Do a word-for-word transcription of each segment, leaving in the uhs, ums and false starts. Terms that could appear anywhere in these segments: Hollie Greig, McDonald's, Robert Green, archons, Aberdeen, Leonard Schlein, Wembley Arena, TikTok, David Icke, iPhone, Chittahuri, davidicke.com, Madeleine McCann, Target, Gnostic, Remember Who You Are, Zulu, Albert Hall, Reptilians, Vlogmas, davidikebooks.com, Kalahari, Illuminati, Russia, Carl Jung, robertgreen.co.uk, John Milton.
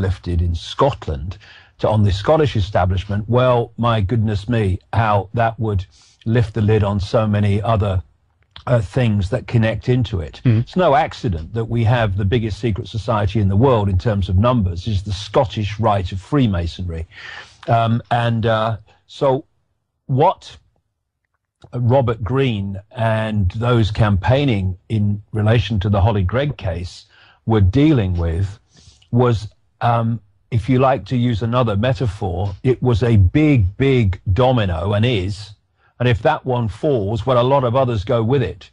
lifted in Scotland to on the Scottish establishment, well, my goodness me, how that would lift the lid on so many other uh, things that connect into it. Mm. It's no accident that we have the biggest secret society in the world in terms of numbers is the Scottish Rite of Freemasonry. Um, and uh, so what Robert Green and those campaigning in relation to the Hollie Greig case were dealing with was, um, if you like to use another metaphor, it was a big, big domino, and is, and if that one falls, well, a lot of others go with it.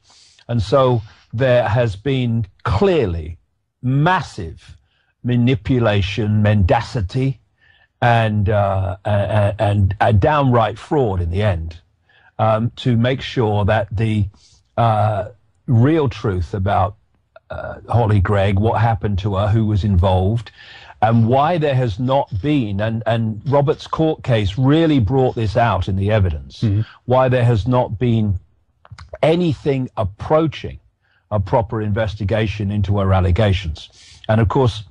And so there has been clearly massive manipulation, mendacity, and, uh, and, and a downright fraud in the end. Um, to make sure that the uh, real truth about uh, Hollie Greig, what happened to her, who was involved, and why there has not been, and, and Robert's court case really brought this out in the evidence, mm-hmm. why there has not been anything approaching a proper investigation into her allegations. And of course,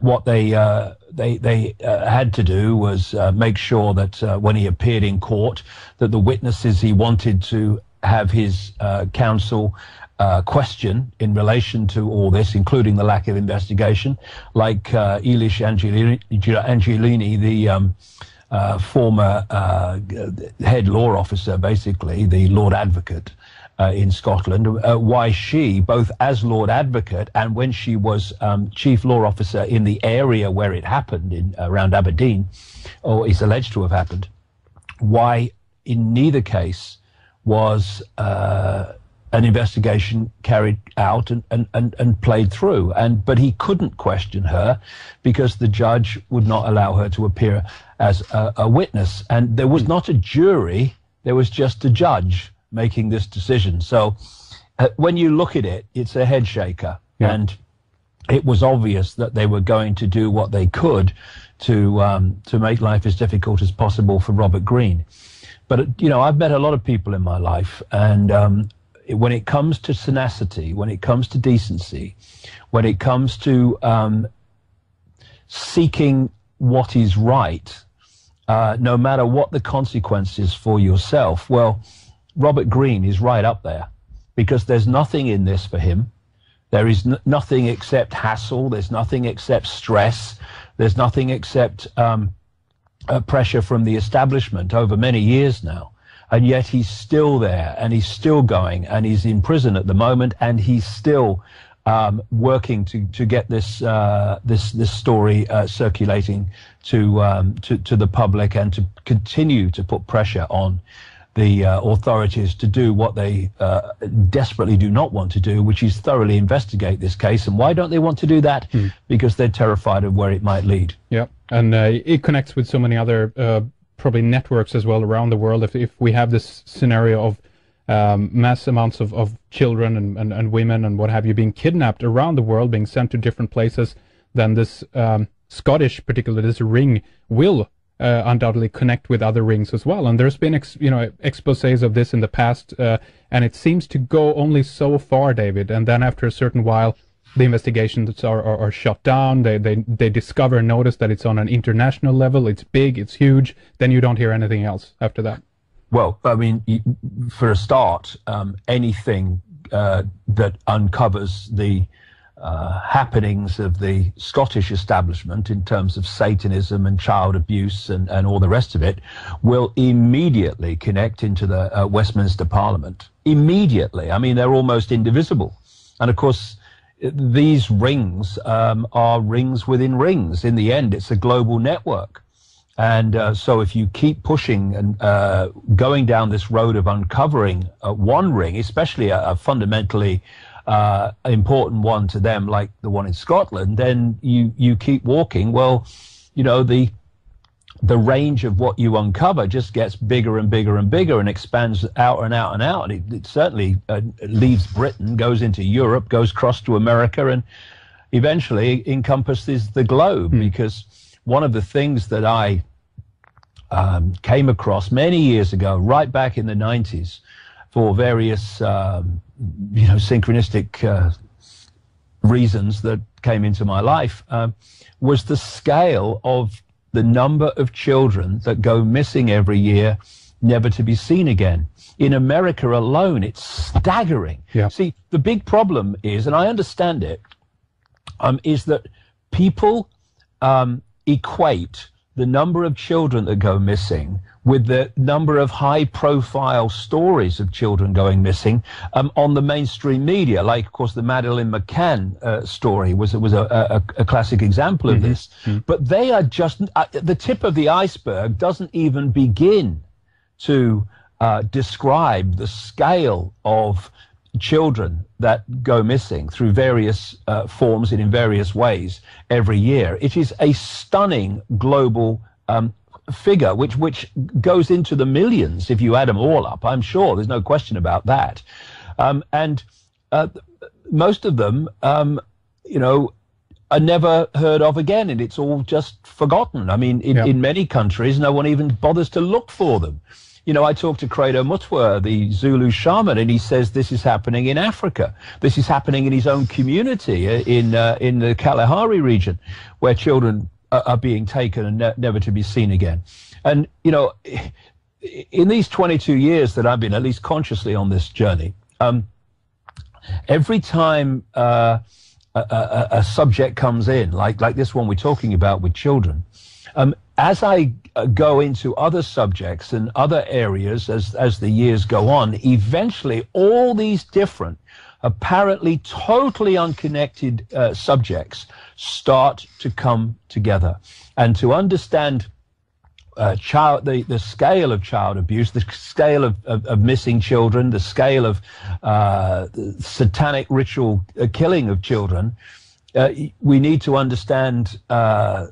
what they uh, they they uh, had to do was uh, make sure that uh, when he appeared in court, that the witnesses he wanted to have his uh, counsel uh, question in relation to all this, including the lack of investigation, like uh, Elish Angelini, Angelini the um, uh, former uh, head law officer, basically the Lord Advocate Uh, in Scotland, uh, why she, both as Lord Advocate and when she was um, Chief Law Officer in the area where it happened, in around Aberdeen, or is alleged to have happened, why in neither case was uh, an investigation carried out and, and, and, and played through. And but he couldn't question her because the judge would not allow her to appear as a, a witness. And there was not a jury, there was just a judge making this decision. So uh, when you look at it, it's a head shaker. Yeah. And it was obvious that they were going to do what they could to um, to make life as difficult as possible for Robert Green. But, you know, I've met a lot of people in my life, and um, when it comes to tenacity, when it comes to decency, when it comes to um, seeking what is right, uh, no matter what the consequences for yourself, well, Robert Green is right up there, because there's nothing in this for him. There is n nothing except hassle. There's nothing except stress. There's nothing except um, uh, pressure from the establishment over many years now. And yet he's still there, and he's still going, and he's in prison at the moment, and he's still um, working to to get this uh, this this story uh, circulating to, um, to to the public, and to continue to put pressure on the uh, authorities to do what they uh, desperately do not want to do, which is thoroughly investigate this case. And why don't they want to do that? Mm. Because they're terrified of where it might lead. Yeah, and uh, it connects with so many other uh, probably networks as well around the world. If, if we have this scenario of um, mass amounts of, of children and, and, and women and what have you being kidnapped around the world, being sent to different places, then this um, Scottish, particularly this ring, will Uh, undoubtedly connect with other rings as well. And there's been ex you know exposés of this in the past, uh, and it seems to go only so far, David, and then after a certain while the investigations are, are, are shut down. They, they they discover and notice that it's on an international level, it's big, it's huge, then you don't hear anything else after that. Well, I mean, for a start, um, anything uh, that uncovers the Uh, happenings of the Scottish establishment in terms of Satanism and child abuse and, and all the rest of it will immediately connect into the uh, Westminster Parliament. Immediately. I mean, they're almost indivisible. And of course, these rings um, are rings within rings. In the end, it's a global network. And uh, so if you keep pushing and uh, going down this road of uncovering uh, one ring, especially a, a fundamentally Uh, important one to them, like the one in Scotland, then you you keep walking. Well, you know, the the range of what you uncover just gets bigger and bigger and bigger, and expands out and out and out. And it, it certainly uh, leaves Britain, goes into Europe, goes across to America, and eventually encompasses the globe. Mm. Because one of the things that I um, came across many years ago, right back in the nineties, for various um, you know synchronistic uh, reasons that came into my life um, was the scale of the number of children that go missing every year, never to be seen again. In America alone, it's staggering. Yeah. See, the big problem is, and I understand it, um, is that people um, equate the number of children that go missing with the number of high-profile stories of children going missing um, on the mainstream media. Like, of course, the Madeleine McCann uh, story was, was a, a, a classic example of mm-hmm. this. Mm-hmm. But they are just, uh, the tip of the iceberg doesn't even begin to uh, describe the scale of children that go missing through various uh, forms and in various ways every year. It is a stunning global um, figure, which which goes into the millions if you add them all up. I'm sure there's no question about that. Um, and uh, most of them, um, you know, are never heard of again, and it's all just forgotten. I mean, in, yeah. in many countries, no one even bothers to look for them. You know, I talked to Credo Mutwa, the Zulu shaman, and he says this is happening in Africa. This is happening in his own community in uh, in the Kalahari region, where children are, are being taken and ne never to be seen again. And, you know, in these twenty-two years that I've been at least consciously on this journey, um, every time uh, a, a, a subject comes in, like, like this one we're talking about with children, um, as I go into other subjects and other areas as, as the years go on, eventually all these different, apparently totally unconnected uh, subjects start to come together. And to understand uh, child, the, the scale of child abuse, the scale of, of, of missing children, the scale of uh, satanic ritual uh, killing of children, Uh, we need to understand uh,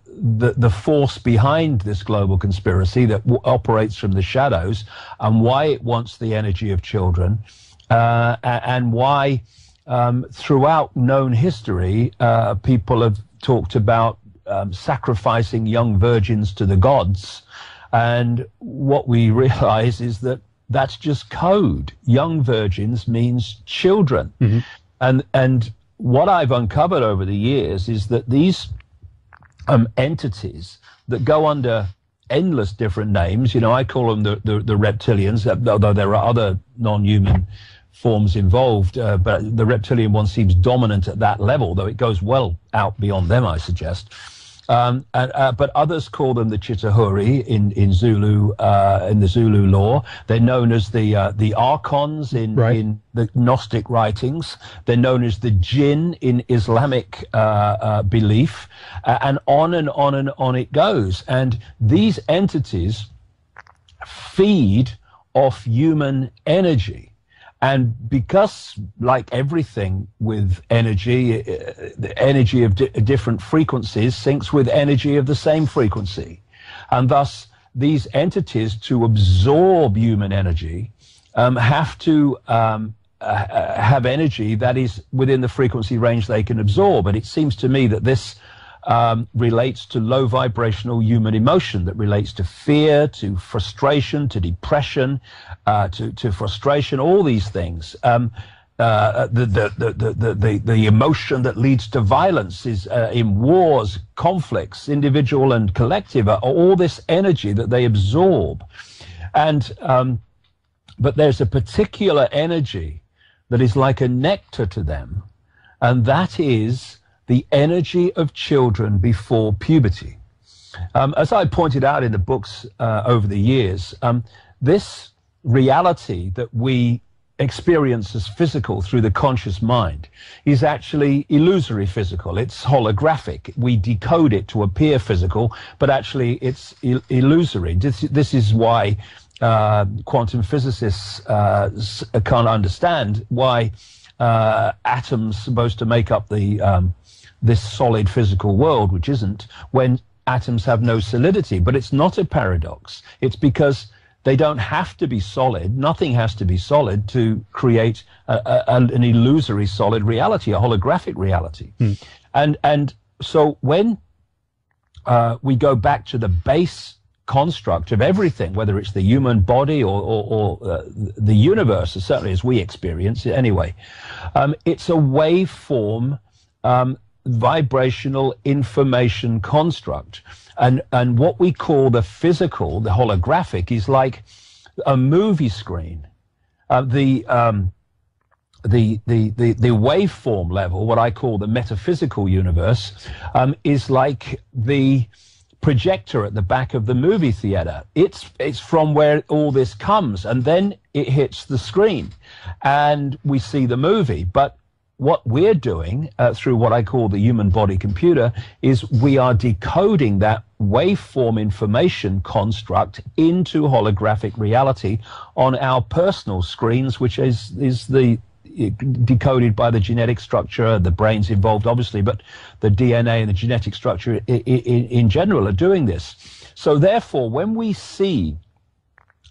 the, the force behind this global conspiracy that w operates from the shadows, and why it wants the energy of children, uh, and why um, throughout known history, uh, people have talked about um, sacrificing young virgins to the gods. And what we realize is that that's just code. Young virgins means children. Mm-hmm. and, and what I've uncovered over the years is that these um, entities that go under endless different names, you know, I call them the, the, the reptilians, although there are other non-human forms involved, uh, but the reptilian one seems dominant at that level, though it goes well out beyond them, I suggest. Um, and, uh, but others call them the Chittahuri in in Zulu uh, in the Zulu lore. They're known as the uh, the archons in right. in the Gnostic writings. They're known as the jinn in Islamic uh, uh, belief, uh, and on and on and on it goes. And these entities feed off human energy. And because, like everything with energy, the energy of di different frequencies syncs with energy of the same frequency. And thus, these entities, to absorb human energy, um, have to um, uh, have energy that is within the frequency range they can absorb. And it seems to me that this um, relates to low vibrational human emotion, that relates to fear, to frustration, to depression, uh, to, to frustration, all these things. Um, uh, the, the, the, the, the, the emotion that leads to violence is uh, in wars, conflicts, individual and collective, are all this energy that they absorb. And, um, but there's a particular energy that is like a nectar to them, and that is the energy of children before puberty. Um, as I pointed out in the books uh, over the years, um, this reality that we experience as physical through the conscious mind is actually illusory physical. It's holographic. We decode it to appear physical, but actually it's il illusory. This, this is why uh, quantum physicists uh, can't understand why uh, atoms supposed to make up the um, this solid physical world, which isn't, when atoms have no solidity. But it's not a paradox. It's because they don't have to be solid. Nothing has to be solid to create a, a, an illusory solid reality, a holographic reality. Hmm. And, and so when uh, we go back to the base construct of everything, whether it's the human body or, or, or uh, the universe, certainly as we experience it anyway, um, it's a waveform um, vibrational information construct. And, and what we call the physical, the holographic, is like a movie screen. Uh, the, um, the, the, the, the waveform level, what I call the metaphysical universe, um, is like the projector at the back of the movie theater. It's, it's from where all this comes, and then it hits the screen and we see the movie. But what we're doing uh, through what I call the human body computer is we are decoding that waveform information construct into holographic reality on our personal screens, which is, is the decoded by the genetic structure, the brains involved obviously, but the D N A and the genetic structure in, in, in general are doing this. So therefore, when we see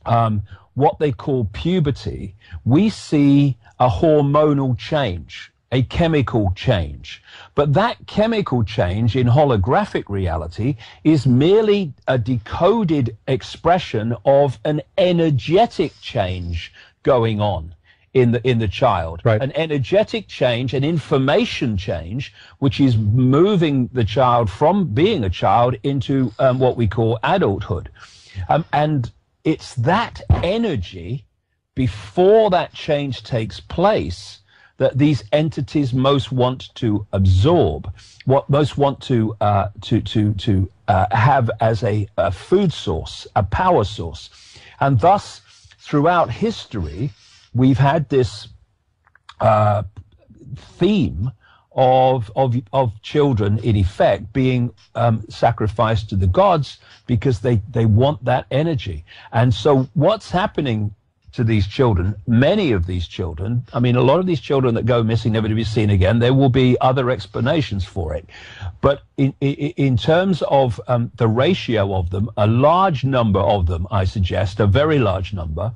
um, what they call puberty, we see a hormonal change, a chemical change. But that chemical change in holographic reality is merely a decoded expression of an energetic change going on in the in the child, right. An energetic change, an information change, which is moving the child from being a child into um, what we call adulthood. Um, and it's that energy before that change takes place that these entities most want to absorb, what most want to uh, to to to uh, have as a, a food source, a power source. And thus, throughout history, we've had this uh, theme of, of, of children, in effect, being um, sacrificed to the gods because they, they want that energy. And so what's happening to these children, many of these children, I mean, a lot of these children that go missing, never to be seen again, there will be other explanations for it. But in, in, in terms of um, the ratio of them, a large number of them, I suggest, a very large number,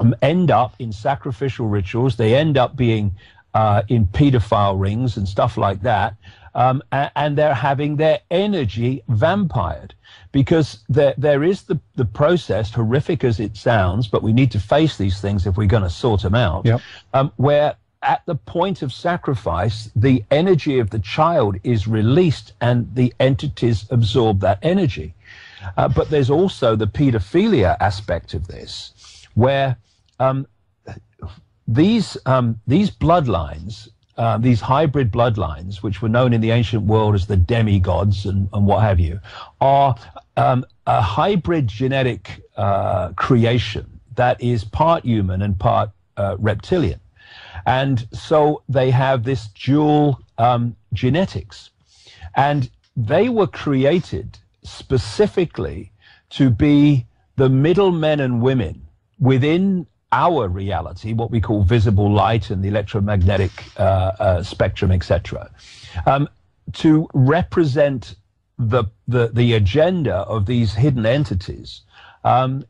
Um, end up in sacrificial rituals. They end up being uh, in pedophile rings and stuff like that, um, and, and they're having their energy vampired, because there there is the the process, horrific as it sounds, but we need to face these things if we're going to sort them out. Yep. Um, where at the point of sacrifice, the energy of the child is released, and the entities absorb that energy. Uh, but there's also the pedophilia aspect of this, where um, these um, these bloodlines, uh, these hybrid bloodlines, which were known in the ancient world as the demigods and, and what have you, are um, a hybrid genetic uh, creation that is part human and part uh, reptilian. And so they have this dual um, genetics. And they were created specifically to be the middlemen and women within our reality, what we call visible light and the electromagnetic uh, uh, spectrum, et cetera, um, to represent the, the the agenda of these hidden entities um,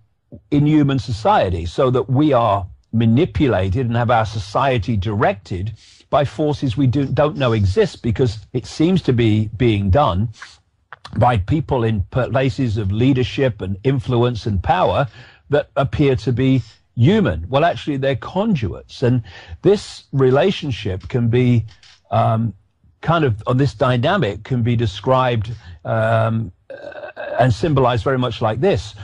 in human society, so that we are manipulated and have our society directed by forces we do, don't know exist, because it seems to be being done by people in places of leadership and influence and power that appear to be human. Well, actually, they're conduits. And this relationship can be um, kind of, or this dynamic can be described um, uh, and symbolized very much like this.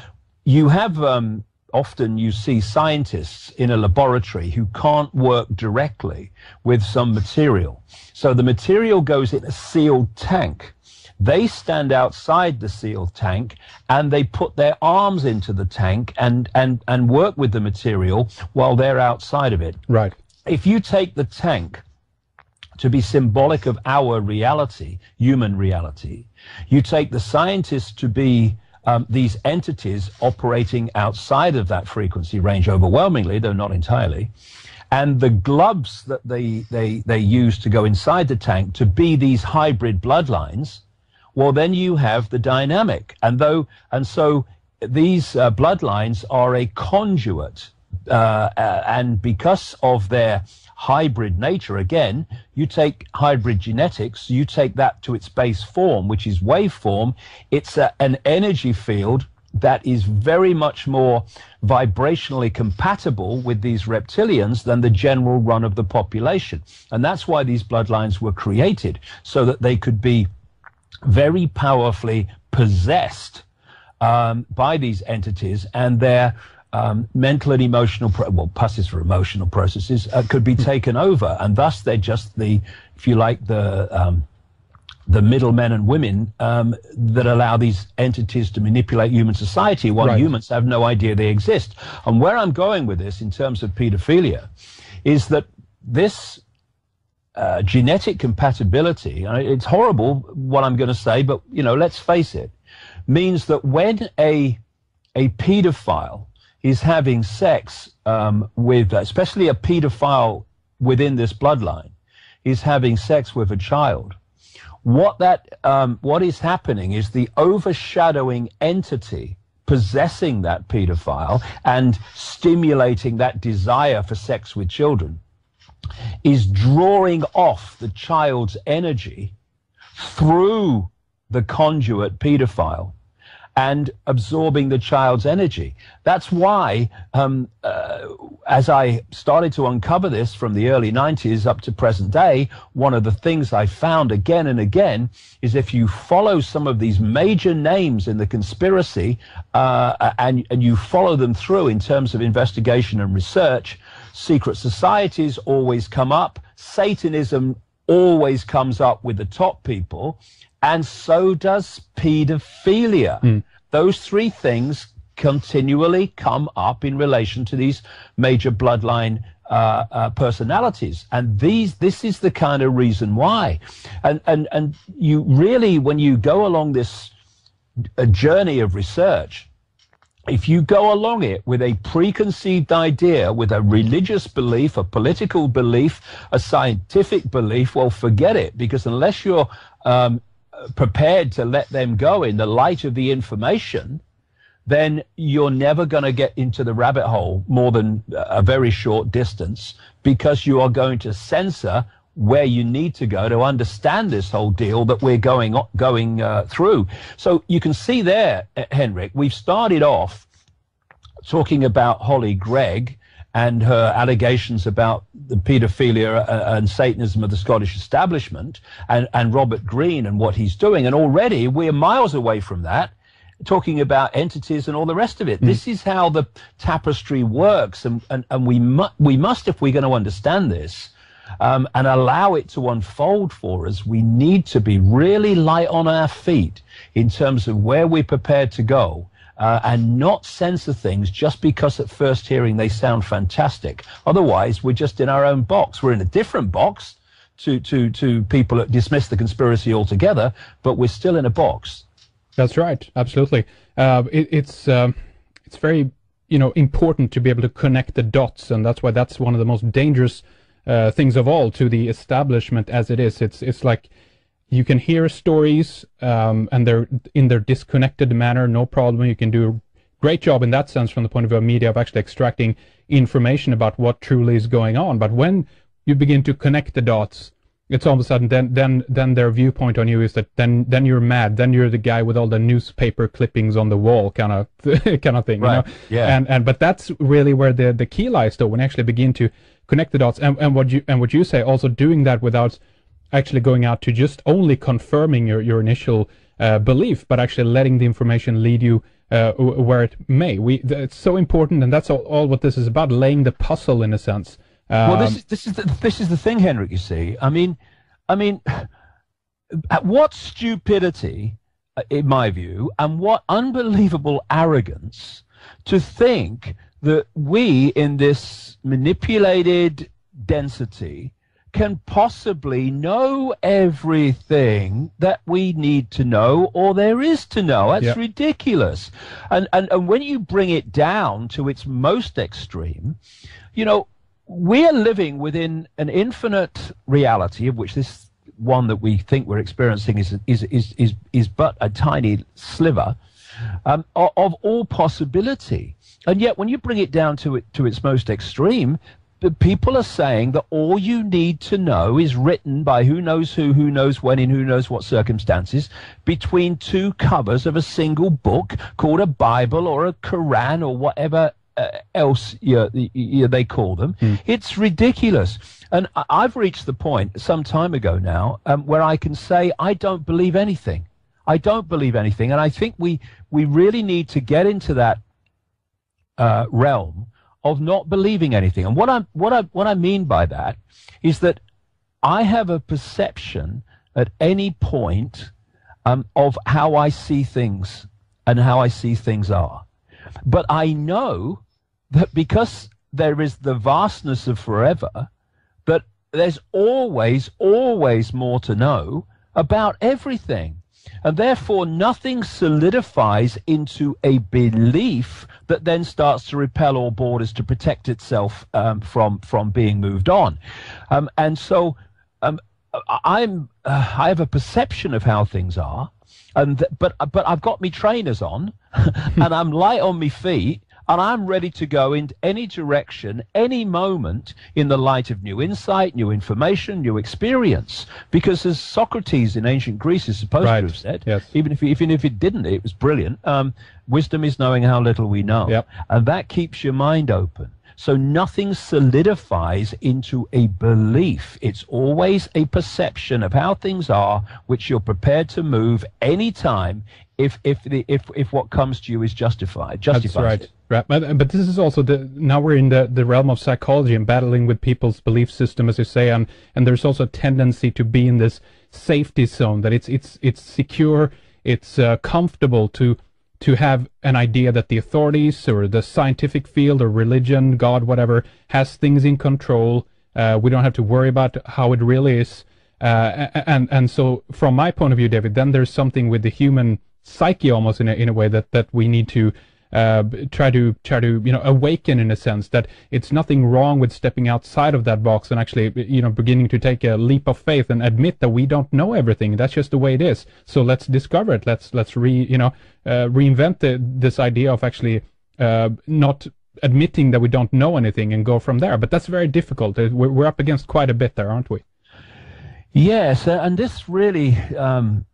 You have, um, often you see scientists in a laboratory who can't work directly with some material. So the material goes in a sealed tank. They stand outside the sealed tank and they put their arms into the tank and, and, and work with the material while they're outside of it. Right. If you take the tank to be symbolic of our reality, human reality, you take the scientists to be um, these entities operating outside of that frequency range overwhelmingly, though not entirely, and the gloves that they, they, they use to go inside the tank to be these hybrid bloodlines. Well, then you have the dynamic, and though, and so these uh, bloodlines are a conduit, uh, and because of their hybrid nature, again, you take hybrid genetics, you take that to its base form, which is waveform. It's a, an energy field that is very much more vibrationally compatible with these reptilians than the general run of the population. And that's why these bloodlines were created, so that they could be very powerfully possessed um, by these entities, and their um, mental and emotional, pro well, passes for emotional processes uh, could be taken over. And thus they're just the, if you like, the... Um, the middlemen and women um, that allow these entities to manipulate human society, while right. humans have no idea they exist. And where I'm going with this in terms of pedophilia is that this uh, genetic compatibility, it's horrible what I'm going to say, but you know, let's face it, means that when a, a pedophile is having sex um, with, especially a pedophile within this bloodline, is having sex with a child, What that um, what is happening is the overshadowing entity possessing that pedophile and stimulating that desire for sex with children is drawing off the child's energy through the conduit pedophile and absorbing the child's energy. That's why, um, uh, as I started to uncover this from the early nineties up to present day, one of the things I found again and again is if you follow some of these major names in the conspiracy uh, and, and you follow them through in terms of investigation and research, secret societies always come up, Satanism always comes up with the top people, and so does pedophilia. Mm. Those three things continually come up in relation to these major bloodline uh, uh, personalities. And these, this is the kind of reason why. And, and, and you really, when you go along this uh, journey of research, if you go along it with a preconceived idea, with a religious belief, a political belief, a scientific belief, well, forget it, because unless you're um, prepared to let them go in the light of the information, then you're never going to get into the rabbit hole more than a very short distance, because you are going to censor where you need to go to understand this whole deal that we're going going uh, through. So you can see there, Henrik, we've started off talking about Hollie Greig and her allegations about the paedophilia and Satanism of the Scottish establishment, and, and Robert Green and what he's doing. And already we're miles away from that, talking about entities and all the rest of it. Mm. This is how the tapestry works. And, and, and we, mu we must, if we're going to understand this um, and allow it to unfold for us, we need to be really light on our feet in terms of where we're prepared to go. Uh, and not censor things just because at first hearing they sound fantastic. Otherwise, we're just in our own box. We're in a different box to, to, to people that dismiss the conspiracy altogether, but we're still in a box. That's right. Absolutely. Uh, it, it's, um, it's very, you know, important to be able to connect the dots, and that's why that's one of the most dangerous uh, things of all to the establishment as it is. It's, it's like... You can hear stories, um, and they're in their disconnected manner, no problem. You can do a great job in that sense from the point of view of media of actually extracting information about what truly is going on. But when you begin to connect the dots, it's all of a sudden then then then their viewpoint on you is that then then you're mad, then you're the guy with all the newspaper clippings on the wall kind of kind of thing, right. You know? Yeah. And and but that's really where the the key lies, though, when you actually begin to connect the dots, and and what you and what you say, also doing that without actually going out to just only confirming your, your initial uh, belief, but actually letting the information lead you uh, where it may. We, it's so important, and that's all, all what this is about, laying the puzzle in a sense. Um, well, this is, this, is the, this is the thing, Henrik, you see. I mean, I mean, what stupidity, in my view, and what unbelievable arrogance to think that we, in this manipulated density, can possibly know everything that we need to know or there is to know. That's yep. ridiculous. And, and and when you bring it down to its most extreme, you know, we're living within an infinite reality, of which this one that we think we're experiencing is is is is, is but a tiny sliver um, of, of all possibility. And yet when you bring it down to it to its most extreme, the people are saying that all you need to know is written by who knows who, who knows when, in who knows what circumstances, between two covers of a single book called a Bible or a Quran or whatever uh, else you, you, they call them. Mm. It's ridiculous. And I've reached the point some time ago now um, where I can say I don't believe anything. I don't believe anything. And I think we, we really need to get into that uh, realm of not believing anything. And what I what I what I mean by that is that I have a perception at any point um, of how I see things and how I see things are. But I know that because there is the vastness of forever, that there's always, always more to know about everything. And therefore, nothing solidifies into a belief that then starts to repel all borders to protect itself um, from from being moved on. Um, and so um, I'm uh, I have a perception of how things are, and but but I've got me trainers on, and I'm light on me feet, and I'm ready to go in any direction, any moment, in the light of new insight, new information, new experience. Because as Socrates in ancient Greece is supposed right. to have said, yes. even if even if it didn't, it was brilliant. Um, wisdom is knowing how little we know, yep. and that keeps your mind open. So nothing solidifies into a belief. It's always a perception of how things are, which you're prepared to move any time if if the if if what comes to you is justified. Justifies it. That's right. Right. But this is also the now we're in the the realm of psychology and battling with people's belief system, as you say, and and there's also a tendency to be in this safety zone that it's it's it's secure, it's uh, comfortable to. to have an idea that the authorities or the scientific field or religion, God, whatever, has things in control. Uh, we don't have to worry about how it really is. Uh, and and so from my point of view, David, then there's something with the human psyche almost in a, in a way that, that we need to uh, try to try to you know awaken, in a sense that it's nothing wrong with stepping outside of that box and actually you know beginning to take a leap of faith and admit that we don't know everything. That's just the way it is. So let's discover it. Let's let's re you know uh, reinvent the, this idea of actually uh, not admitting that we don't know anything and go from there. But that's very difficult. We're, we're up against quite a bit there, aren't we? Yes, and this really um,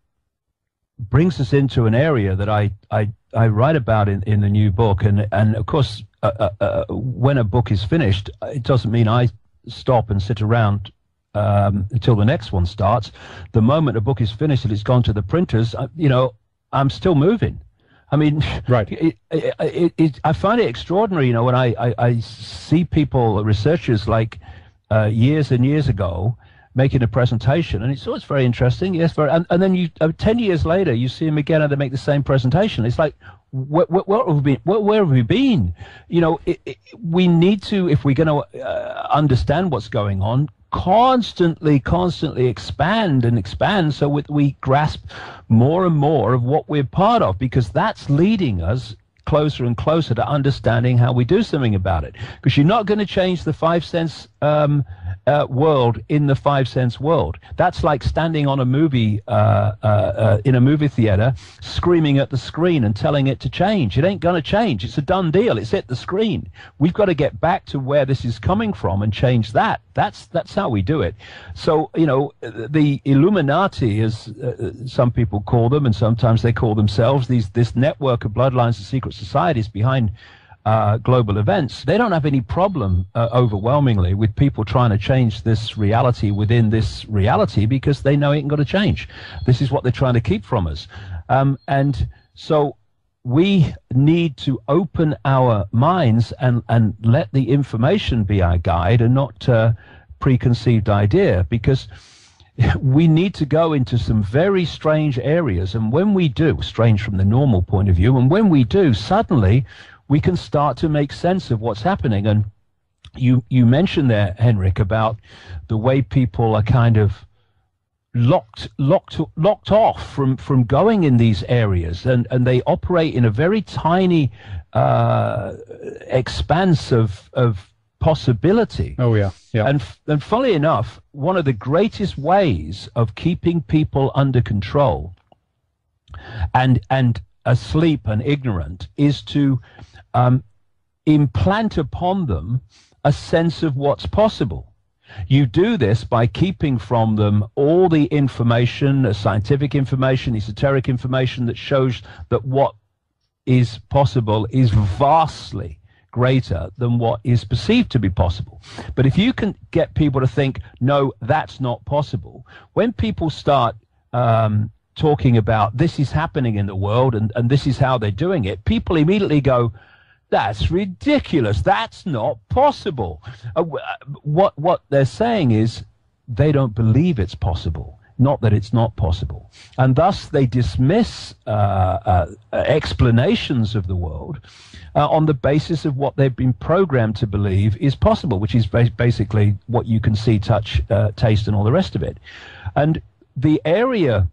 brings us into an area that I I. I write about in, in the new book, and, and of course, uh, uh, uh, when a book is finished, it doesn't mean I stop and sit around um, until the next one starts. The moment a book is finished and it's gone to the printers, I, you know, I'm still moving. I mean, right. it, it, it, it, I find it extraordinary, you know, when I, I, I see people, researchers, like uh, years and years ago, making a presentation, and it's always very interesting. Yes, very, and, and then you uh, ten years later, you see them again, and they make the same presentation. It's like, wh wh where have we been? Wh where have we been? You know, it, it, we need to, if we're going to uh, understand what's going on, constantly, constantly expand and expand, so we, we grasp more and more of what we're part of, because that's leading us closer and closer to understanding how we do something about it. Because you're not going to change the five sense um, uh, world in the five sense world. That's like standing on a movie uh, uh, uh, in a movie theater, screaming at the screen and telling it to change. It ain't going to change. It's a done deal. It's hit the screen. We've got to get back to where this is coming from and change that. That's that's how we do it. So you know, the Illuminati, as uh, some people call them, and sometimes they call themselves these this network of bloodlines and secret societies behind uh, global events, they don't have any problem uh, overwhelmingly with people trying to change this reality within this reality, because they know it ain't going to change. This is what they're trying to keep from us. Um, and so we need to open our minds and, and let the information be our guide and not uh, preconceived idea, because we need to go into some very strange areas, and when we do, strange from the normal point of view, and when we do, suddenly we can start to make sense of what's happening. And you you mentioned there, Henrik, about the way people are kind of locked locked locked off from from going in these areas, and and they operate in a very tiny uh expanse of of possibility. Oh yeah, yeah. And and funnily enough, one of the greatest ways of keeping people under control and and asleep and ignorant is to um, implant upon them a sense of what's possible. You do this by keeping from them all the information, scientific information, esoteric information that shows that what is possible is vastly greater than what is perceived to be possible. But if you can get people to think, no, that's not possible, when people start um, talking about this is happening in the world and, and this is how they're doing it, people immediately go, that's ridiculous. That's not possible. Uh, what, what they're saying is they don't believe it's possible, not that it's not possible. And thus they dismiss uh, uh, explanations of the world uh, on the basis of what they've been programmed to believe is possible, which is ba- basically what you can see, touch, uh, taste, and all the rest of it. And the area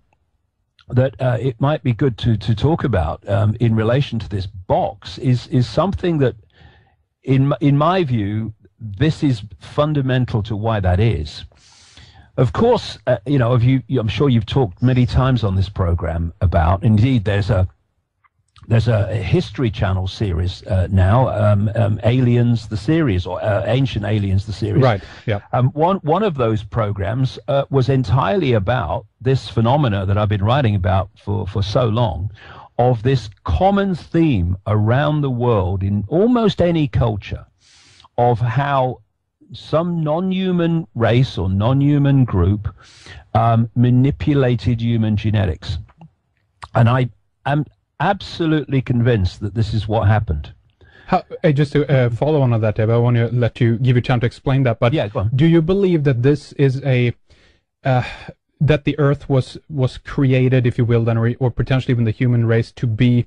that uh, it might be good to, to talk about um, in relation to this box is is something that, in, in my view, this is fundamental to why that is. Of course, uh, you know, if you, I'm sure you've talked many times on this program about, indeed, there's a There's a History Channel series uh, now, um, um, Aliens the series, or uh, Ancient Aliens the series. Right. Yeah. Um, one one of those programs uh, was entirely about this phenomena that I've been writing about for for so long, of this common theme around the world in almost any culture, of how some non-human race or non-human group um, manipulated human genetics, and I am absolutely convinced that this is what happened. How, uh, just to uh, follow on that, Dave, I want to let you give you time to explain that. But yeah, go on. Do you believe that this is a uh, that the Earth was was created, if you will, then, or, or potentially even the human race, to be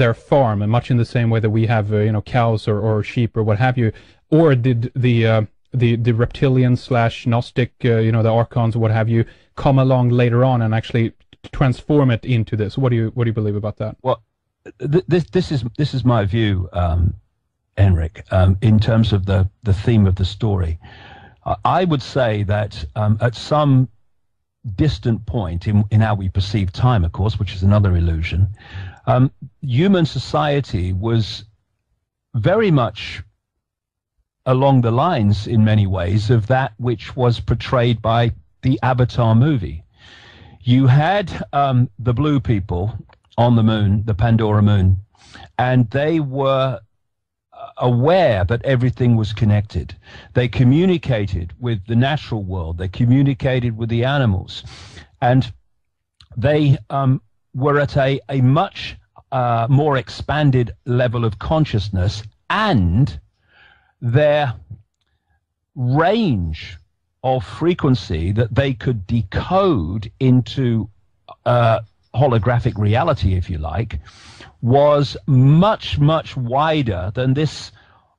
their farm, and much in the same way that we have uh, you know, cows or, or sheep or what have you? Or did the uh, the the reptilian slash Gnostic uh, you know, the archons or what have you, come along later on and actually transform it into this? What do you what do you believe about that? Well, th this this is this is my view, um, Henrik, um, in terms of the the theme of the story. Uh, I would say that um, at some distant point in in how we perceive time, of course, which is another illusion, um, human society was very much along the lines, in many ways, of that which was portrayed by the Avatar movie. You had um, the blue people on the moon, the Pandora moon, and they were aware that everything was connected. They communicated with the natural world. They communicated with the animals. And they um, were at a, a much uh, more expanded level of consciousness, and their range of frequency that they could decode into uh, holographic reality, if you like, was much, much wider than this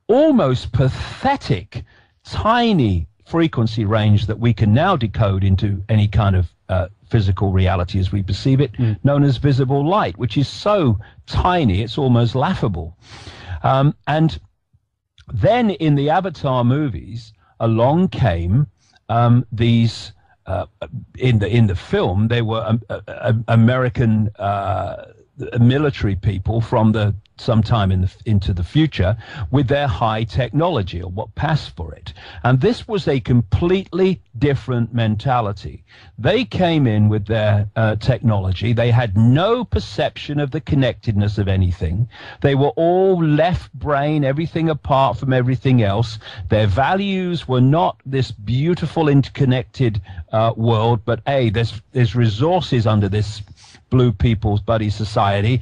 almost pathetic, tiny frequency range that we can now decode into any kind of uh, physical reality as we perceive it, mm. known as visible light, which is so tiny it's almost laughable. Um, and then in the Avatar movies, along came Um, these uh, in the in the film, they were um, uh, American uh, military people from the sometime in the into the future with their high technology, or what passed for it. And this was a completely different mentality. They came in with their uh, technology. They had no perception of the connectedness of anything. They were all left brain, everything apart from everything else. Their values were not this beautiful interconnected uh, world, but a there's there's resources under this blue people's buddy society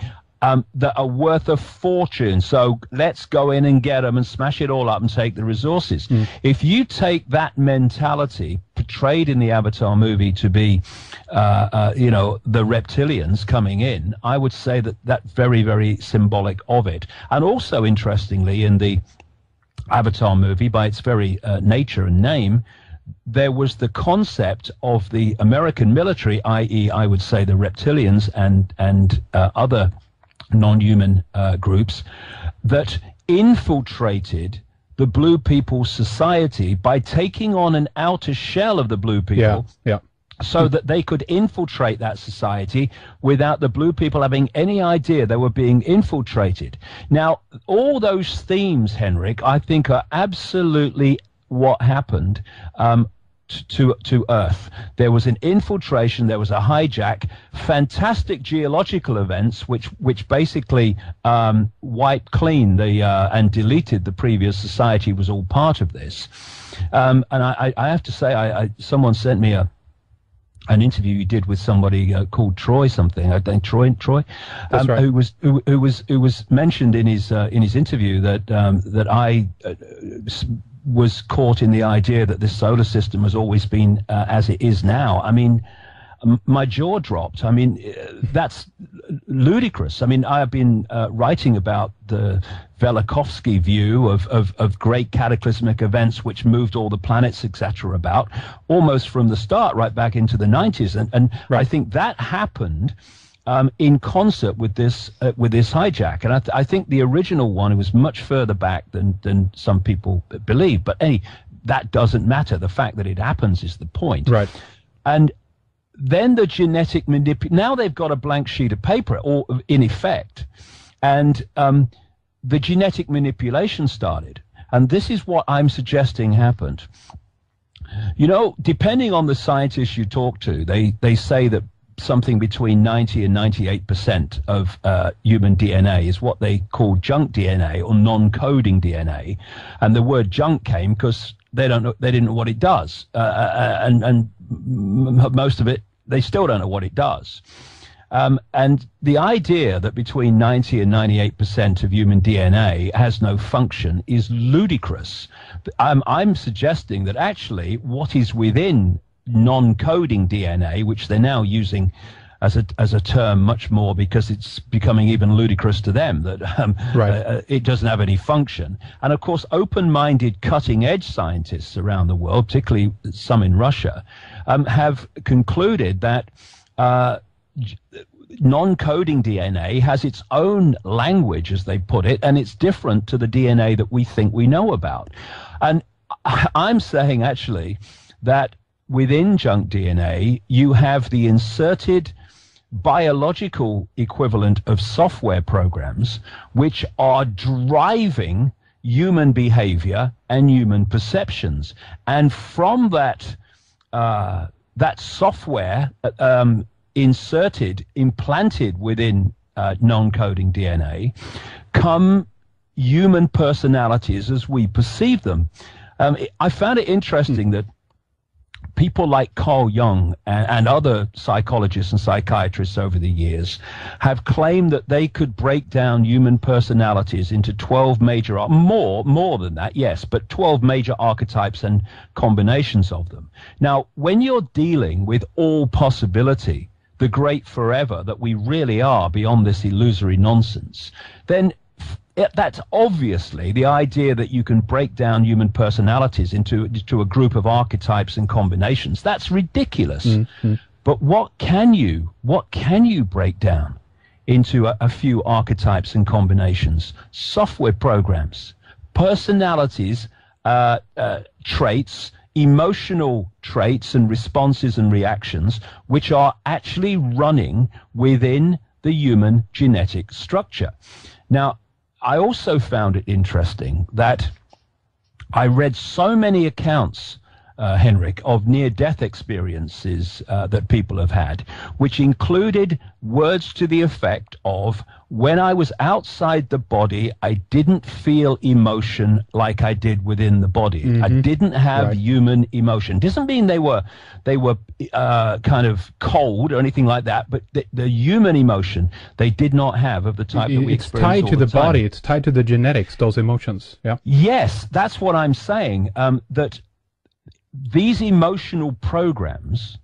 Um, that are worth a fortune, so let's go in and get them and smash it all up and take the resources. Mm. If you take that mentality portrayed in the Avatar movie to be, uh, uh, you know, the reptilians coming in, I would say that that's very, very symbolic of it. And also, interestingly, in the Avatar movie, by its very uh, nature and name, there was the concept of the American military, that is, I would say the reptilians and, and uh, other non-human uh, groups that infiltrated the blue people's society by taking on an outer shell of the blue people, yeah, yeah. so that they could infiltrate that society without the blue people having any idea they were being infiltrated. Now, all those themes, Henrik, I think are absolutely what happened um, to, to Earth. There was an infiltration, there was a hijack, fantastic geological events which, which basically um, wiped clean the uh, and deleted the previous society was all part of this. Um, and I, I have to say, I, I, someone sent me a an interview you did with somebody uh, called Troy something, I think Troy Troy, um, right. who was who, who was who was mentioned in his uh, in his interview that um, that I uh, was caught in the idea that this solar system has always been uh, as it is now. I mean, my jaw dropped. I mean, that's ludicrous. I mean, I have been uh, writing about the Velikovsky view of, of, of great cataclysmic events which moved all the planets, et cetera, about almost from the start right back into the nineties. And, and right. I think that happened um, in concert with this uh, with this hijack. And I, th I think the original one was much further back than, than some people believe. But hey, that doesn't matter. The fact that it happens is the point. Right. And then the genetic manipulation, now they've got a blank sheet of paper, or in effect, and um, the genetic manipulation started. And this is what I'm suggesting happened. You know, depending on the scientists you talk to, they, they say that something between ninety and ninety-eight percent of uh, human D N A is what they call junk D N A or non-coding D N A. And the word junk came because they don't know, they didn't know what it does. Uh, and, and most of it, they still don't know what it does. Um, and the idea that between ninety and ninety-eight percent of human D N A has no function is ludicrous. I'm, I'm suggesting that actually what is within non-coding D N A, which they're now using as a, as a term much more because it's becoming even ludicrous to them that um, right. uh, it doesn't have any function. And of course, open-minded, cutting-edge scientists around the world, particularly some in Russia, um, have concluded that uh, non-coding D N A has its own language, as they put it, and it's different to the D N A that we think we know about. And I'm saying, actually, that within junk D N A, you have the inserted biological equivalent of software programs which are driving human behavior and human perceptions. And from that, uh, that software um, inserted, implanted within uh, non-coding D N A, come human personalities as we perceive them. Um, it, I found it interesting that people like Carl Jung and, and other psychologists and psychiatrists over the years have claimed that they could break down human personalities into twelve major, more, more than that, yes, but twelve major archetypes and combinations of them. Now, when you're dealing with all possibility, the great forever that we really are beyond this illusory nonsense, then It, that's obviously the idea that you can break down human personalities into, into a group of archetypes and combinations. That's ridiculous. Mm-hmm. But what can you, what can you break down into a, a few archetypes and combinations? Software programs, personalities, uh, uh, traits, emotional traits and responses and reactions, which are actually running within the human genetic structure. Now, I also found it interesting that I read so many accounts, uh, Henrik, of near-death experiences uh, that people have had, which included words to the effect of, when I was outside the body, I didn't feel emotion like I did within the body. Mm-hmm. I didn't have right. human emotion. Doesn't mean they were they were uh, kind of cold or anything like that, but the, the human emotion they did not have of the type it, that we it's experience tied all to the, the time. Body. It's tied to the genetics. Those emotions. Yeah. Yes, that's what I'm saying. Um, that these emotional programs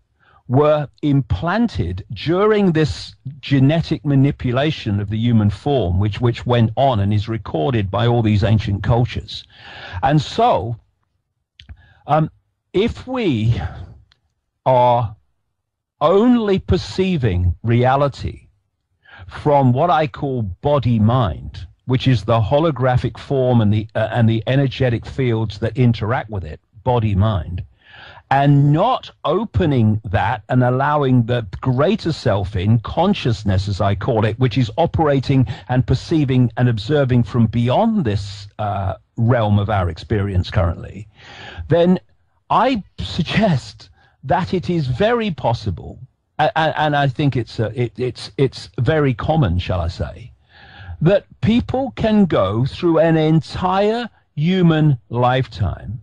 were implanted during this genetic manipulation of the human form, which which went on and is recorded by all these ancient cultures. And so um, if we are only perceiving reality from what I call body-mind, which is the holographic form and the, uh, and the energetic fields that interact with it, body-mind, and not opening that and allowing the greater self in, consciousness as I call it, which is operating and perceiving and observing from beyond this uh, realm of our experience currently, then I suggest that it is very possible, and, and I think it's, a, it, it's, it's very common, shall I say, that people can go through an entire human lifetime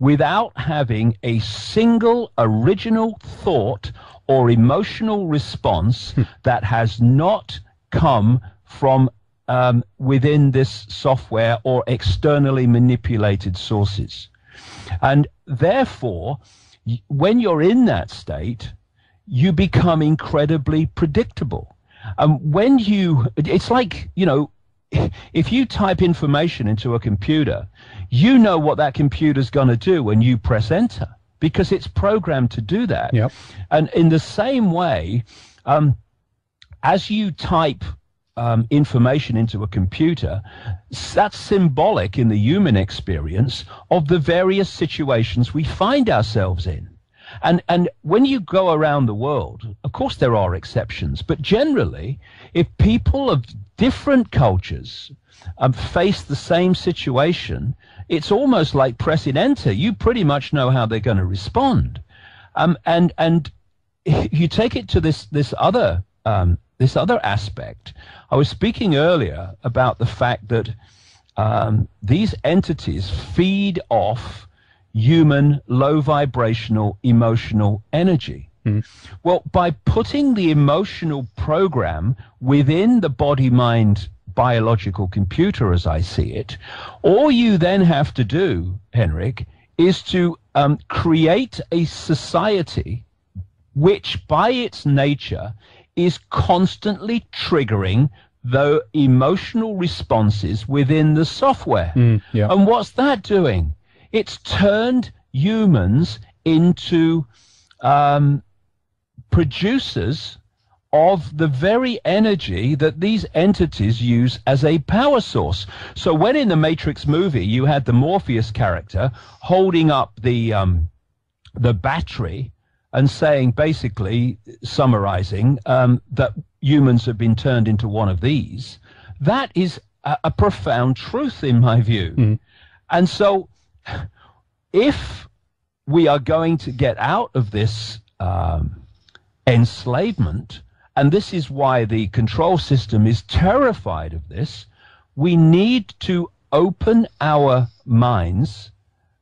without having a single original thought or emotional response that has not come from um, within this software or externally manipulated sources. And therefore, when you're in that state, you become incredibly predictable. And when you, it's like, you know, if you type information into a computer, you know what that computer's going to do when you press enter, because it's programmed to do that. Yep. And in the same way, um, as you type um, information into a computer, that's symbolic in the human experience of the various situations we find ourselves in. And, and when you go around the world, of course there are exceptions, but generally, if people of different cultures um, face the same situation, it's almost like pressing enter. You pretty much know how they're going to respond. Um, and, and you take it to this, this, other, um, this other aspect. I was speaking earlier about the fact that um, these entities feed off human low vibrational emotional energy. Mm. Well, by putting the emotional program within the body mind biological computer, as I see it, all you then have to do, Henrik, is to um, create a society which by its nature is constantly triggering the emotional responses within the software. Mm, yeah. And what's that doing? It's turned humans into um, producers of the very energy that these entities use as a power source. So when in the Matrix movie you had the Morpheus character holding up the, um, the battery and saying, basically summarizing, um, that humans have been turned into one of these, that is a, a profound truth in my view. Mm. And so if we are going to get out of this um, enslavement, and this is why the control system is terrified of this, we need to open our minds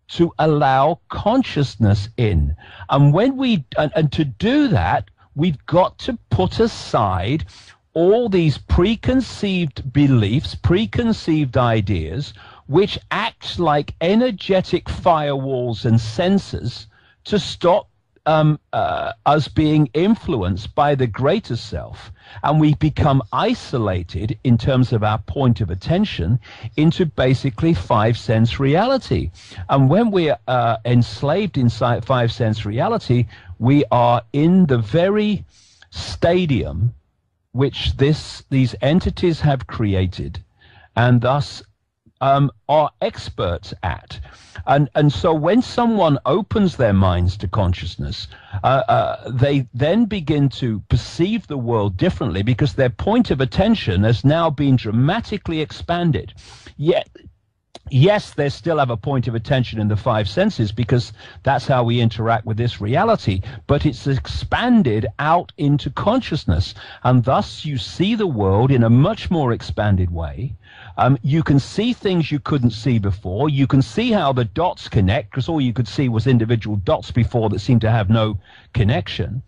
to allow consciousness in. And when we and, and to do that, we've got to put aside all these preconceived beliefs, preconceived ideas, which acts like energetic firewalls and sensors to stop um, uh, us being influenced by the greater self. And we become isolated in terms of our point of attention into basically five sense reality. And when we are uh, enslaved inside five sense reality, we are in the very stadium which this these entities have created, and thus Um, are experts at. And and so when someone opens their minds to consciousness, uh, uh, they then begin to perceive the world differently, because their point of attention has now been dramatically expanded. Yet, yes, they still have a point of attention in the five senses, because that's how we interact with this reality, but it's expanded out into consciousness, and thus you see the world in a much more expanded way. Um, you can see things you couldn't see before. You can see how the dots connect, because all you could see was individual dots before that seemed to have no connection.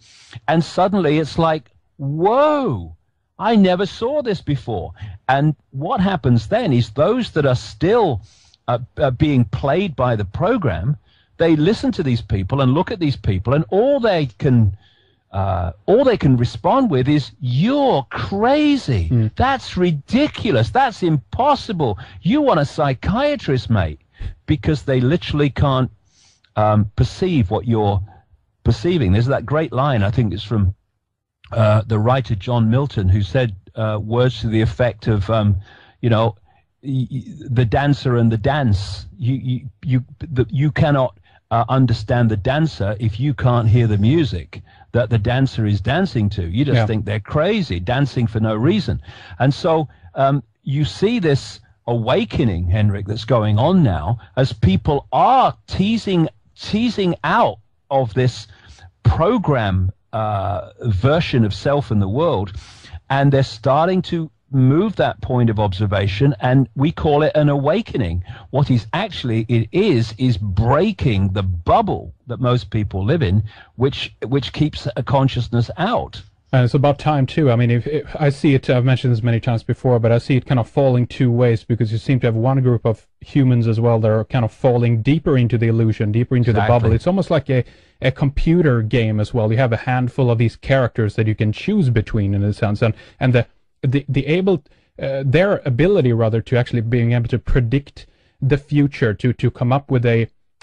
And suddenly it's like, whoa, I never saw this before. And what happens then is those that are still uh, uh, being played by the program, they listen to these people and look at these people, and all they can Uh, all they can respond with is, you're crazy. Mm. That's ridiculous. That's impossible. You want a psychiatrist, mate, because they literally can't um, perceive what you're perceiving. There's that great line, I think it's from uh, the writer John Milton, who said uh, words to the effect of, um, you know, the dancer and the dance. You, you, you, the, you cannot uh, understand the dancer if you can't hear the music that the dancer is dancing to. You just yeah. think they're crazy, dancing for no reason. And so um, you see this awakening, Henrik, that's going on now as people are teasing, teasing out of this program uh, version of self in the world, and they're starting to move that point of observation, and we call it an awakening. What is actually it is is breaking the bubble that most people live in, which which keeps a consciousness out. And it's about time too. I mean, if, if I see it, I've mentioned this many times before, but I see it kind of falling two ways, because you seem to have one group of humans as well that are kind of falling deeper into the illusion, deeper into exactly. the bubble. It's almost like a, a computer game as well. You have a handful of these characters that you can choose between, in a sense, and and the the the able uh, their ability rather to actually being able to predict the future, to to come up with a,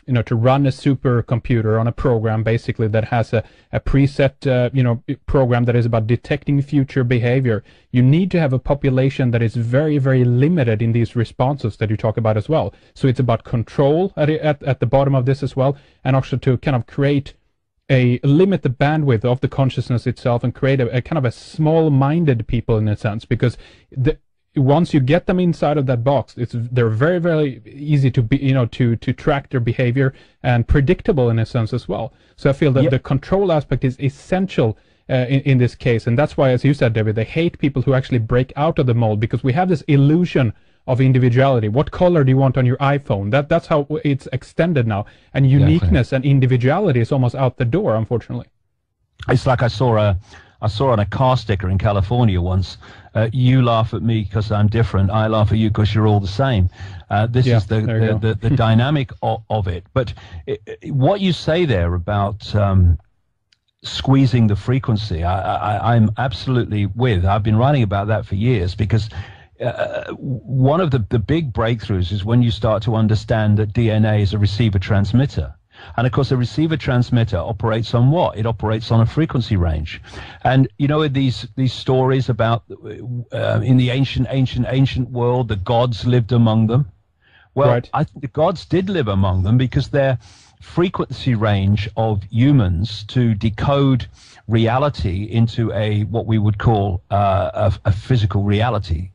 you know, to run a supercomputer on a program basically that has a a preset uh, you know program that is about detecting future behavior. You need to have a population that is very very limited in these responses that you talk about as well. So it's about control at at, at the bottom of this as well, and also to kind of create a limit the bandwidth of the consciousness itself and create a, a kind of a small-minded people, in a sense, because the, once you get them inside of that box, it's they're very very easy to be you know to to track their behavior, and predictable in a sense as well. So I feel that yep. the control aspect is essential uh, in, in this case, and that's why, as you said, David, they hate people who actually break out of the mold, because we have this illusion of individuality. What color do you want on your iPhone? That that's how it's extended now, and uniqueness Definitely. and individuality is almost out the door, unfortunately. It's like I saw a, I saw on a car sticker in California once. Uh, you laugh at me because I'm different. I laugh at you because you're all the same. Uh, this yeah, is the the, the, the dynamic of, of it. But it, it, what you say there about um, squeezing the frequency, I, I, I'm absolutely with. I've been writing about that for years, because. Uh, one of the, the big breakthroughs is when you start to understand that D N A is a receiver-transmitter. And, of course, a receiver-transmitter operates on what? It operates on a frequency range. And, you know, these these stories about uh, in the ancient, ancient, ancient world, the gods lived among them. Well, right. I think the gods did live among them, because their frequency range of humans to decode reality into a what we would call uh, a, a physical reality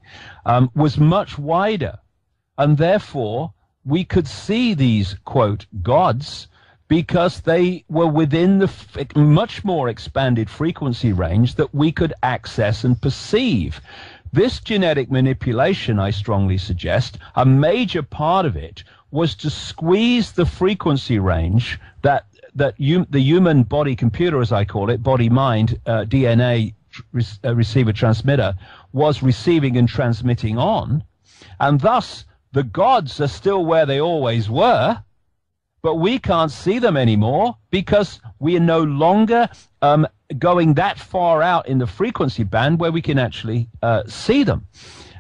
um, was much wider, and therefore we could see these quote gods because they were within the f much more expanded frequency range that we could access and perceive. This genetic manipulation, I strongly suggest, a major part of it was to squeeze the frequency range that that you, the human body computer, as I call it, body-mind, uh, D N A re uh, receiver-transmitter, was receiving and transmitting on. And thus, the gods are still where they always were, but we can't see them anymore because we are no longer um, going that far out in the frequency band where we can actually uh, see them.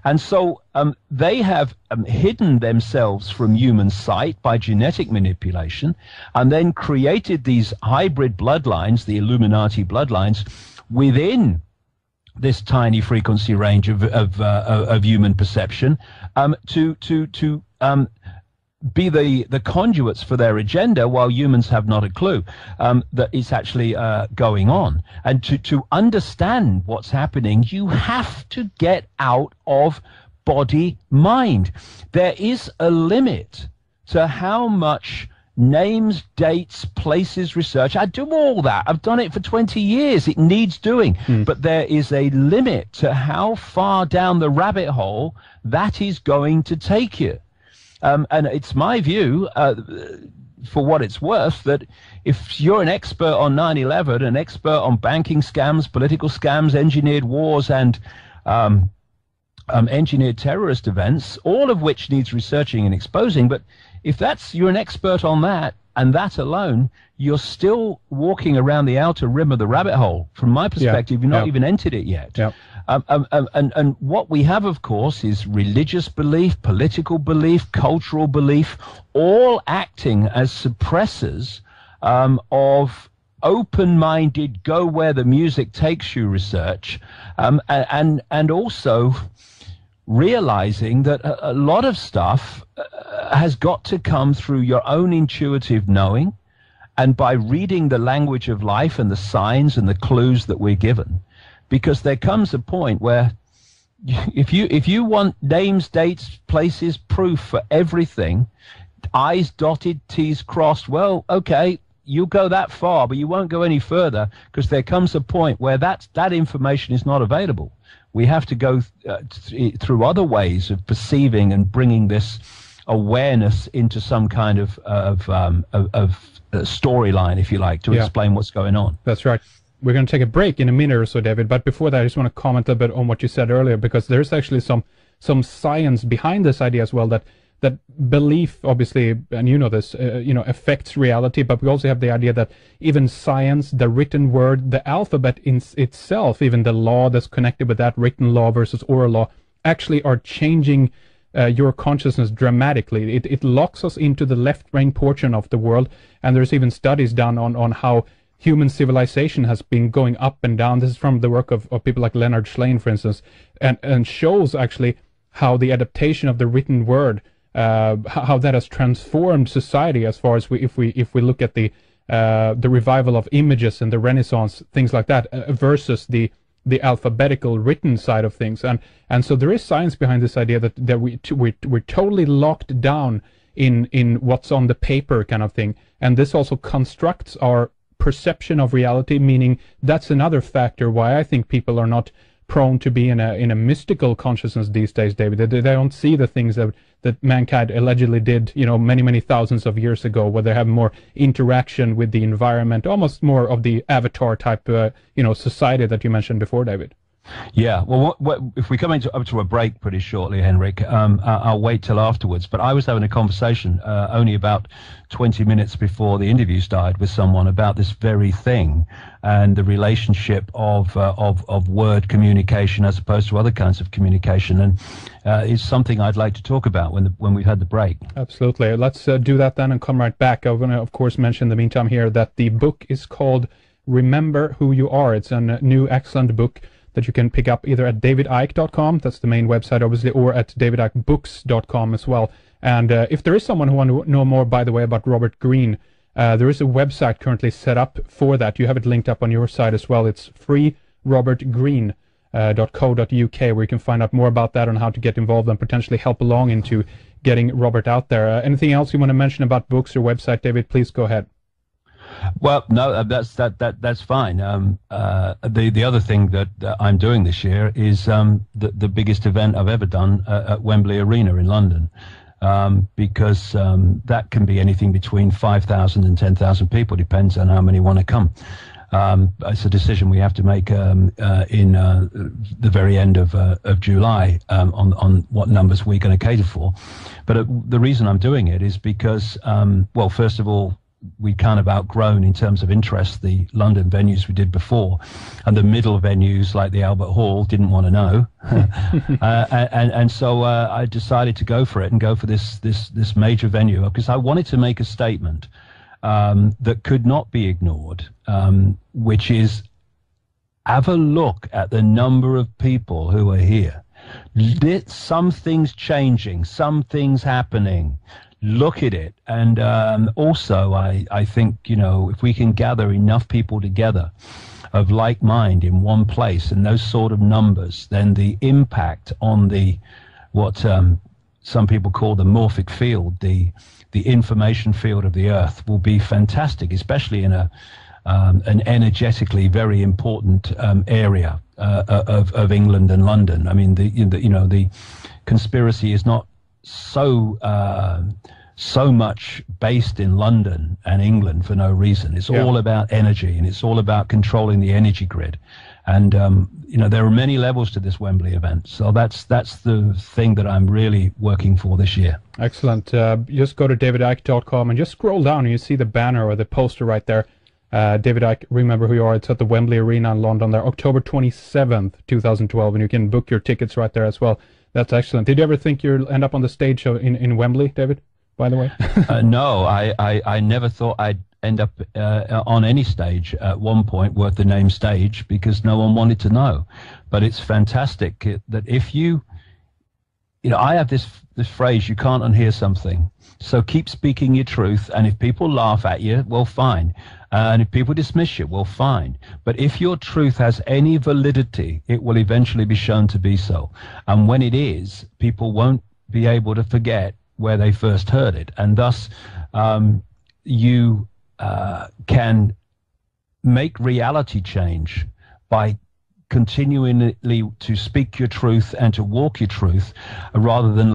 And so um, they have um, hidden themselves from human sight by genetic manipulation, and then created these hybrid bloodlines, the Illuminati bloodlines, within this tiny frequency range of of, uh, of human perception, um, to to to um, be the the conduits for their agenda, while humans have not a clue um, that it's actually uh, going on. And to to understand what's happening, you have to get out of body mind. There is a limit to how much names, dates, places, research. I do all that. I've done it for twenty years. It needs doing. Mm. But there is a limit to how far down the rabbit hole that is going to take you. Um, and it's my view, uh, for what it's worth, that if you're an expert on nine eleven, an expert on banking scams, political scams, engineered wars, and um, um, engineered terrorist events, all of which needs researching and exposing, but if that's you're an expert on that, and that alone, you're still walking around the outer rim of the rabbit hole. From my perspective, yeah, you've not yeah. even entered it yet. Yeah. Um, um, um, and, and what we have, of course, is religious belief, political belief, cultural belief, all acting as suppressors um, of open-minded, go-where-the-music-takes-you research, um, and, and also realizing that a, a lot of stuff uh, has got to come through your own intuitive knowing, and by reading the language of life and the signs and the clues that we're given. Because there comes a point where if you if you want names, dates, places, proof for everything, I's dotted, T's crossed, well, okay, you'll go that far, but you won't go any further, because there comes a point where that's, that information is not available. We have to go uh, th through other ways of perceiving and bringing this awareness into some kind of, of, um, of, of storyline, if you like, to yeah. explain what's going on. That's right. We're going to take a break in a minute or so, David, but before that I just want to comment a bit on what you said earlier, because there's actually some some science behind this idea as well, that that belief, obviously, and you know this, uh, you know, affects reality, but we also have the idea that even science, the written word, the alphabet in itself, even the law that's connected with that, written law versus oral law, actually are changing uh, your consciousness dramatically. It, it locks us into the left brain portion of the world, and there's even studies done on, on how human civilization has been going up and down. This is from the work of, of people like Leonard Schlein, for instance, and, and shows actually how the adaptation of the written word, Uh, how that has transformed society, as far as we, if we if we look at the uh, the revival of images and the Renaissance, things like that, uh, versus the the alphabetical written side of things, and and so there is science behind this idea that that we we we're totally locked down in in what's on the paper kind of thing, and this also constructs our perception of reality. Meaning that's another factor why I think people are not prone to be in a in a mystical consciousness these days, David. They, they don't see the things that that mankind allegedly did, you know, many many thousands of years ago, where they have more interaction with the environment, almost more of the avatar type, uh, you know, society that you mentioned before, David. Yeah. Well, what, what, if we come into up to a break pretty shortly, Henrik, um, I'll wait till afterwards. But I was having a conversation uh, only about twenty minutes before the interview started with someone about this very thing and the relationship of uh, of of word communication as opposed to other kinds of communication, and uh, it's something I'd like to talk about when the, when we've had the break. Absolutely. Let's uh, do that then and come right back. I'm going to, of course, mention in the meantime here that the book is called "Remember Who You Are." It's a new, excellent book that you can pick up either at david icke dot com, that's the main website obviously, or at david icke books dot com as well. And uh, if there is someone who wants to know more, by the way, about Robert Green, uh, there is a website currently set up for that. You have it linked up on your site as well. It's free robert green dot co dot U K, where you can find out more about that and how to get involved and potentially help along into getting Robert out there. Uh, anything else you want to mention about books or website, David? Please go ahead. Well, no, that's that that that's fine. Um, uh, the the other thing that uh, I'm doing this year is um, the the biggest event I've ever done uh, at Wembley Arena in London, um, because um, that can be anything between five thousand and ten thousand people, depends on how many want to come. Um, it's a decision we have to make um, uh, in uh, the very end of uh, of July um, on on what numbers we're going to cater for. But uh, the reason I'm doing it is because, um, well, first of all, we kind of outgrown in terms of interest the London venues we did before, and the middle venues like the Albert Hall didn't want to know. uh, and and so uh, I decided to go for it and go for this this this major venue, because I wanted to make a statement um, that could not be ignored, um, which is, have a look at the number of people who are here. Some things changing, some things happening. Look at it. And um, also, I, I think, you know, if we can gather enough people together of like mind in one place and those sort of numbers, then the impact on the, what um, some people call the morphic field, the, the information field of the earth, will be fantastic, especially in a, um, an energetically very important um, area uh, of, of England and London. I mean, the, you know, the conspiracy is not so uh, so much based in London and England for no reason. It's yeah. all about energy, and it's all about controlling the energy grid. And um, you know, there are many levels to this Wembley event, so that's that's the thing that I'm really working for this year. Excellent. Uh, just go to david icke dot com and just scroll down, and you see the banner or the poster right there. Uh, David Icke, Remember Who You Are. It's at the Wembley Arena in London, there, October twenty-seventh two thousand twelve, and you can book your tickets right there as well. That's excellent. Did you ever think you'd end up on the stage in, in Wembley, David, by the way? uh, no, I, I, I never thought I'd end up uh, on any stage at one point worth the name stage, because no one wanted to know. But it's fantastic that if you you know, I have this this phrase, you can't unhear something. So keep speaking your truth, and if people laugh at you, well, fine. Uh, and if people dismiss you, well, fine. But if your truth has any validity, it will eventually be shown to be so. And when it is, people won't be able to forget where they first heard it. And thus, um, you uh, can make reality change by continually to speak your truth and to walk your truth, rather than